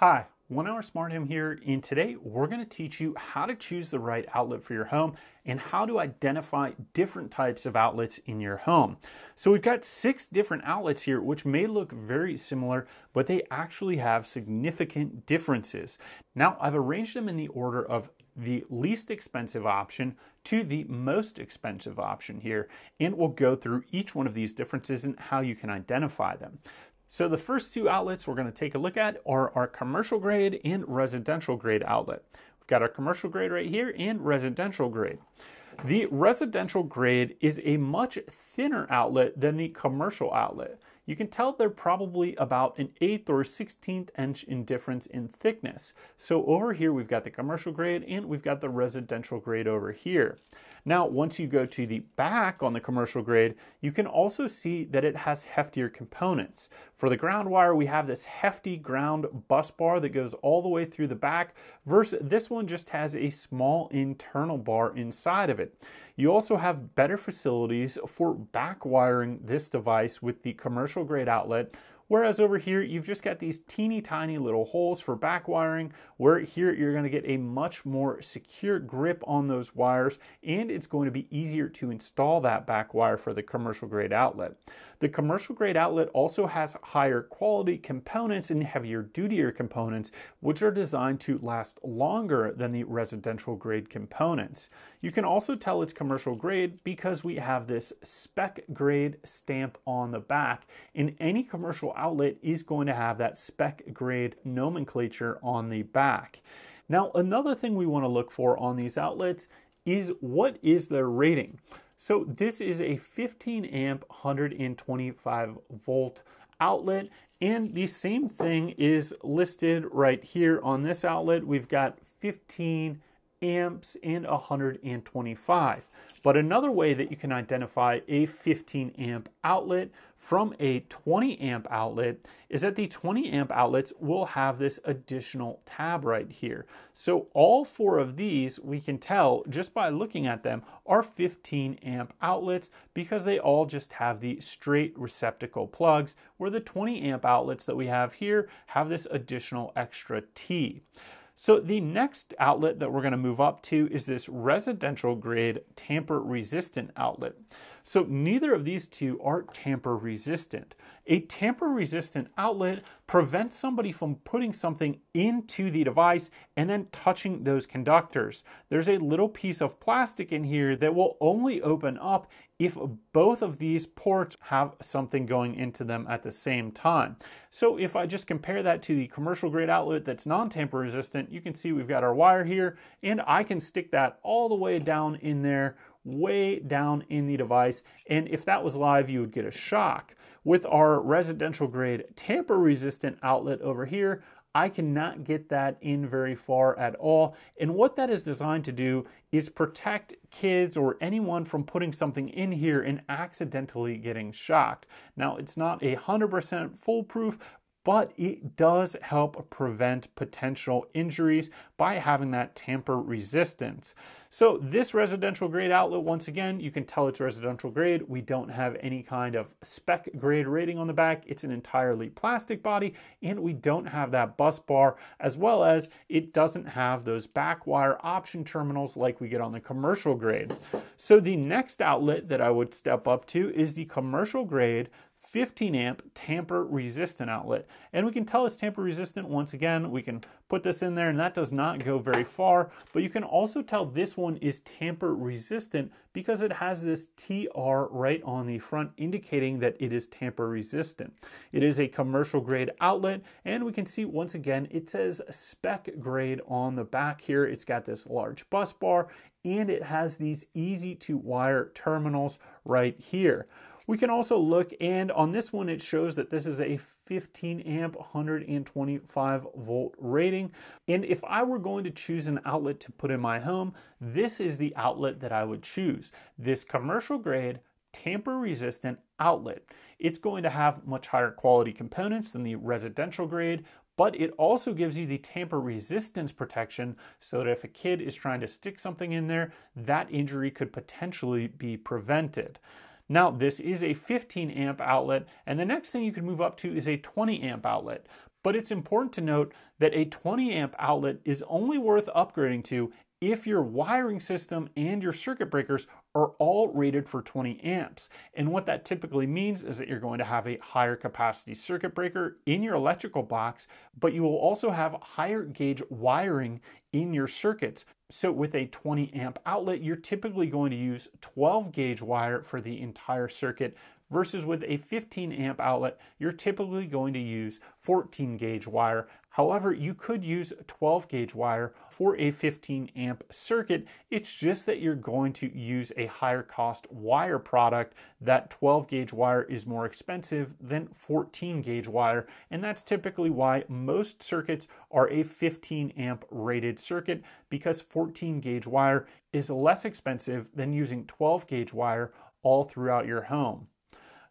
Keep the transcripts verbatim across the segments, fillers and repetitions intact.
Hi, One Hour Smart Home here, and today we're going to teach you how to choose the right outlet for your home and how to identify different types of outlets in your home. So we've got six different outlets here, which may look very similar, but they actually have significant differences. Now I've arranged them in the order of the least expensive option to the most expensive option here, and we'll go through each one of these differences and how you can identify them. So the first two outlets we're going to take a look at are our commercial grade and residential grade outlet. We've got our commercial grade right here and residential grade. The residential grade is a much thinner outlet than the commercial outlet. You can tell they're probably about an eighth or sixteenth inch in difference in thickness. So over here we've got the commercial grade and we've got the residential grade over here. Now once you go to the back on the commercial grade, you can also see that it has heftier components. For the ground wire, we have this hefty ground bus bar that goes all the way through the back versus this one just has a small internal bar inside of it. You also have better facilities for back wiring this device with the commercial grade outlet, whereas over here you've just got these teeny tiny little holes for back wiring, where here you're going to get a much more secure grip on those wires, and it's going to be easier to install that back wire for the commercial grade outlet. The commercial grade outlet also has higher quality components and heavier dutier components, which are designed to last longer than the residential grade components. You can also tell it's commercial grade because we have this spec grade stamp on the back, and any commercial outlet is going to have that spec grade nomenclature on the back. Now, another thing we want to look for on these outlets is what is their rating. So this is a fifteen amp, one hundred twenty-five volt outlet, and the same thing is listed right here on this outlet. We've got fifteen amps and one hundred twenty-five. But another way that you can identify a fifteen amp outlet from a twenty amp outlet is that the twenty amp outlets will have this additional tab right here. So all four of these, we can tell just by looking at them, are fifteen amp outlets because they all just have the straight receptacle plugs, where the twenty amp outlets that we have here have this additional extra T. So the next outlet that we're going to move up to is this residential grade tamper resistant outlet. So neither of these two are tamper resistant. A tamper resistant outlet prevents somebody from putting something into the device and then touching those conductors. There's a little piece of plastic in here that will only open up if both of these ports have something going into them at the same time. So if I just compare that to the commercial grade outlet that's non-tamper resistant, you can see we've got our wire here, and I can stick that all the way down in there, way down in the device, and if that was live you would get a shock. With our residential grade tamper resistant outlet over here, I cannot get that in very far at all, and what that is designed to do is protect kids or anyone from putting something in here and accidentally getting shocked. Now it's not a hundred percent foolproof, but it does help prevent potential injuries by having that tamper resistance. So this residential grade outlet, once again, you can tell it's residential grade. We don't have any kind of spec grade rating on the back. It's an entirely plastic body, and we don't have that bus bar, as well as it doesn't have those back wire option terminals like we get on the commercial grade. So the next outlet that I would step up to is the commercial grade fifteen amp tamper resistant outlet, and we can tell it's tamper resistant. Once again, we can put this in there and that does not go very far, but you can also tell this one is tamper resistant because it has this T R right on the front indicating that it is tamper resistant. It is a commercial grade outlet, and we can see once again it says spec grade on the back here. It's got this large bus bar and it has these easy to wire terminals right here. We can also look, and on this one it shows that this is a fifteen amp, one hundred twenty-five volt rating. And if I were going to choose an outlet to put in my home, this is the outlet that I would choose. This commercial grade, tamper resistant outlet. It's going to have much higher quality components than the residential grade, but it also gives you the tamper resistance protection so that if a kid is trying to stick something in there, that injury could potentially be prevented. Now this is a fifteen amp outlet, and the next thing you can move up to is a twenty amp outlet. but it's important to note that a twenty amp outlet is only worth upgrading to if your wiring system and your circuit breakers are all rated for twenty amps. And what that typically means is that you're going to have a higher capacity circuit breaker in your electrical box, but you will also have higher gauge wiring in your circuits. So with a twenty amp outlet, you're typically going to use twelve gauge wire for the entire circuit, versus with a fifteen amp outlet, you're typically going to use fourteen gauge wire. However, you could use twelve gauge wire for a fifteen amp circuit. It's just that you're going to use a higher cost wire product. That twelve gauge wire is more expensive than fourteen gauge wire, and that's typically why most circuits are a fifteen amp rated circuit, because fourteen gauge wire is less expensive than using twelve gauge wire all throughout your home.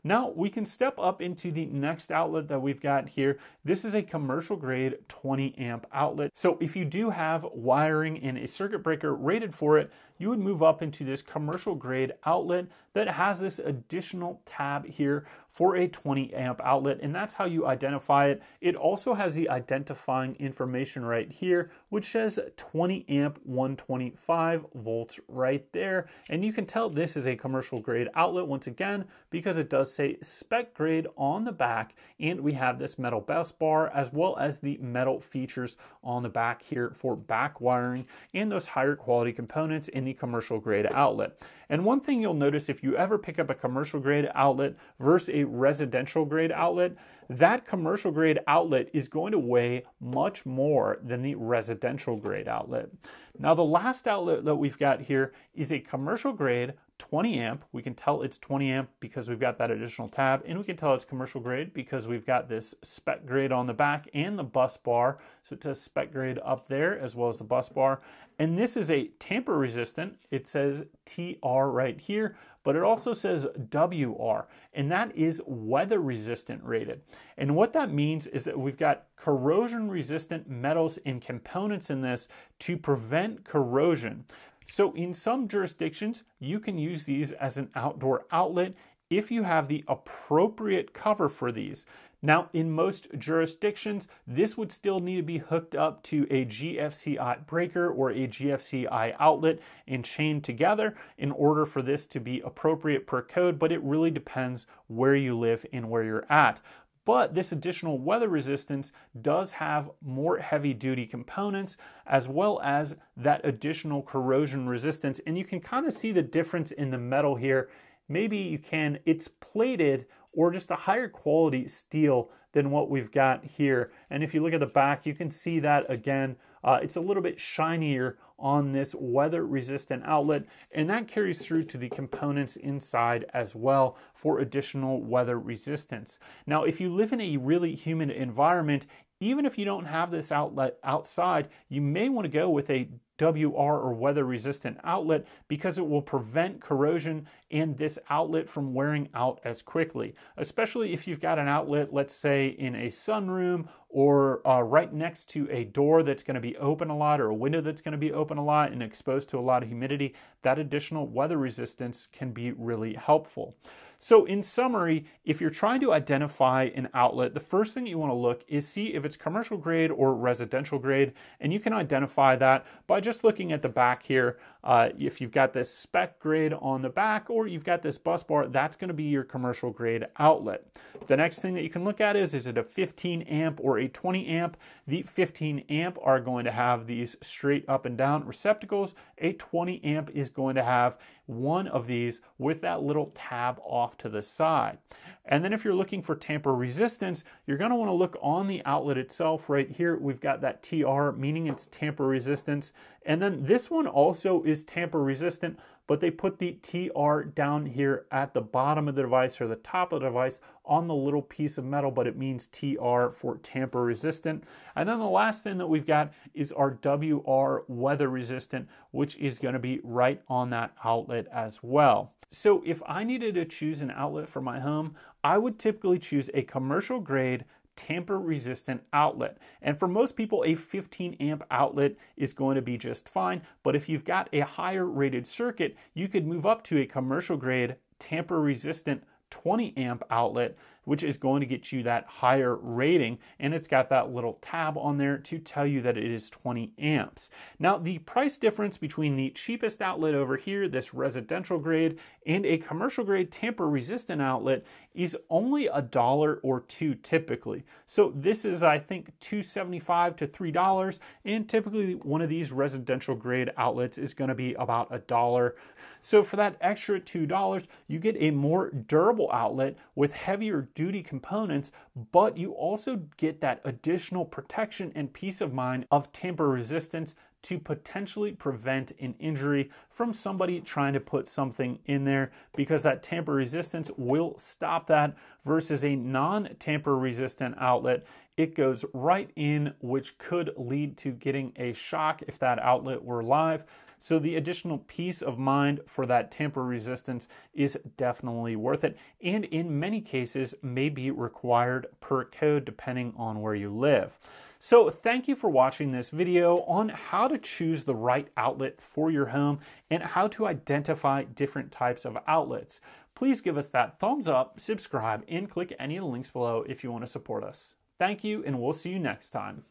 Now we can step up into the next outlet that we've got here. This is a commercial grade twenty amp outlet. So if you do have wiring and a circuit breaker rated for it, you would move up into this commercial grade outlet that has this additional tab here for a twenty amp outlet, and that's how you identify it. It also has the identifying information right here, which says twenty amp one twenty-five volts right there. And you can tell this is a commercial grade outlet once again, because it does say spec grade on the back, and we have this metal bus bar as well as the metal features on the back here for back wiring and those higher quality components in the commercial grade outlet. And one thing you'll notice if you ever pick up a commercial grade outlet versus a residential grade outlet, that commercial grade outlet is going to weigh much more than the residential grade outlet. Now the last outlet that we've got here is a commercial grade twenty amp. We can tell it's twenty amp because we've got that additional tab, and we can tell it's commercial grade because we've got this spec grade on the back and the bus bar. So it says spec grade up there as well as the bus bar. And this is a tamper resistant. It says T R right here, but it also says W R, and that is weather resistant rated. And what that means is that we've got corrosion resistant metals and components in this to prevent corrosion. So in some jurisdictions, you can use these as an outdoor outlet if you have the appropriate cover for these. Now, in most jurisdictions, this would still need to be hooked up to a G F C I breaker or a G F C I outlet and chained together in order for this to be appropriate per code, but it really depends where you live and where you're at. But this additional weather resistance does have more heavy duty components as well as that additional corrosion resistance. And you can kind of see the difference in the metal here. Maybe you can, it's plated or just a higher quality steel than what we've got here. And if you look at the back, you can see that again, uh, it's a little bit shinier on this weather resistant outlet, and that carries through to the components inside as well for additional weather resistance. Now, if you live in a really humid environment, even if you don't have this outlet outside, you may want to go with a W R or weather resistant outlet because it will prevent corrosion and this outlet from wearing out as quickly, especially if you've got an outlet, let's say in a sunroom or uh, right next to a door that's going to be open a lot or a window that's going to be open a lot and exposed to a lot of humidity. That additional weather resistance can be really helpful. So in summary, if you're trying to identify an outlet, the first thing you want to look is see if it's commercial grade or residential grade, and you can identify that by just looking at the back here. Uh, if you've got this spec grade on the back or you've got this bus bar, that's going to be your commercial grade outlet. The next thing that you can look at is, is it a fifteen amp or a twenty amp? The fifteen amp are going to have these straight up and down receptacles. A twenty amp is going to have one of these with that little tab off to the side. And then if you're looking for tamper resistance, you're going to want to look on the outlet itself. Right here we've got that T R, meaning it's tamper resistance, and then this one also is tamper resistant, but they put the T R down here at the bottom of the device or the top of the device on the little piece of metal, but it means T R for tamper resistant. And then the last thing that we've got is our W R, weather resistant, which is going to be right on that outlet as well. So if I needed to choose an outlet for my home, I would typically choose a commercial grade tamper resistant outlet. And for most people, a fifteen amp outlet is going to be just fine. But if you've got a higher rated circuit, you could move up to a commercial grade tamper resistant twenty amp outlet. which is going to get you that higher rating, and it's got that little tab on there to tell you that it is twenty amps. Now, the price difference between the cheapest outlet over here, this residential grade, and a commercial grade tamper-resistant outlet is only a dollar or two typically. So this is, I think, two seventy-five to three dollars, and typically one of these residential grade outlets is going to be about a dollar. So for that extra two dollars, you get a more durable outlet with heavier duty components, but you also get that additional protection and peace of mind of tamper resistance to potentially prevent an injury from somebody trying to put something in there, because that tamper resistance will stop that versus a non-tamper resistant outlet. It goes right in, which could lead to getting a shock if that outlet were live. So the additional peace of mind for that tamper resistance is definitely worth it, and in many cases may be required per code depending on where you live. So thank you for watching this video on how to choose the right outlet for your home and how to identify different types of outlets. Please give us that thumbs up, subscribe, and click any of the links below if you want to support us. Thank you, and we'll see you next time.